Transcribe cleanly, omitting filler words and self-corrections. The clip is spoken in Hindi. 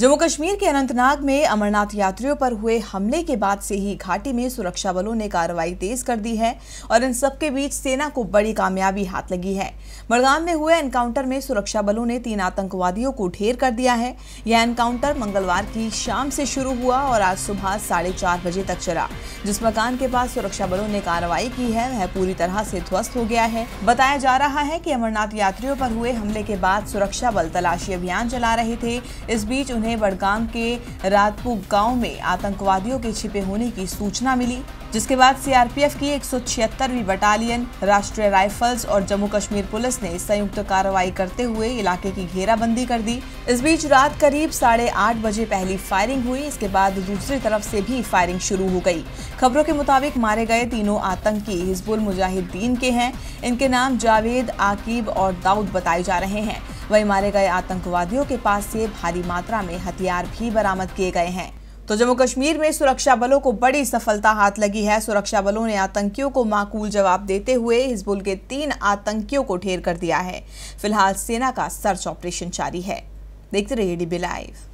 जम्मू कश्मीर के अनंतनाग में अमरनाथ यात्रियों पर हुए हमले के बाद से ही घाटी में सुरक्षा बलों ने कार्रवाई तेज कर दी है और इन सबके बीच सेना को बड़ी कामयाबी हाथ लगी है। बड़गाम में हुए एनकाउंटर में सुरक्षा बलों ने 3 आतंकवादियों को ढेर कर दिया है। यह एनकाउंटर मंगलवार की शाम से शुरू हुआ और आज सुबह 4:30 बजे तक चला। जिस मकान के पास सुरक्षा बलों ने कार्रवाई की है वह पूरी तरह से ध्वस्त हो गया है। बताया जा रहा है कि अमरनाथ यात्रियों पर हुए हमले के बाद सुरक्षा बल तलाशी अभियान चला रहे थे। इस बीच उन्हें बड़गाम के रातु गांव में आतंकवादियों के छिपे होने की सूचना मिली, जिसके बाद सीआरपीएफ की 176वीं बटालियन, राष्ट्रीय राइफल्स और जम्मू कश्मीर पुलिस ने संयुक्त कार्रवाई करते हुए इलाके की घेराबंदी कर दी। इस बीच रात करीब 8:30 बजे पहली फायरिंग हुई। इसके बाद दूसरी तरफ से भी फायरिंग शुरू हो गई। खबरों के मुताबिक मारे गए तीनों आतंकी हिजबुल मुजाहिद्दीन के हैं। इनके नाम जावेद, आकीब और दाऊद बताए जा रहे हैं। वहीं मारे गए आतंकवादियों के पास से भारी मात्रा में हथियार भी बरामद किए गए हैं। तो जम्मू कश्मीर में सुरक्षा बलों को बड़ी सफलता हाथ लगी है। सुरक्षा बलों ने आतंकियों को माकूल जवाब देते हुए हिजबुल के 3 आतंकियों को ढेर कर दिया है। फिलहाल सेना का सर्च ऑपरेशन जारी है। देखते रहिए डीबी लाइव।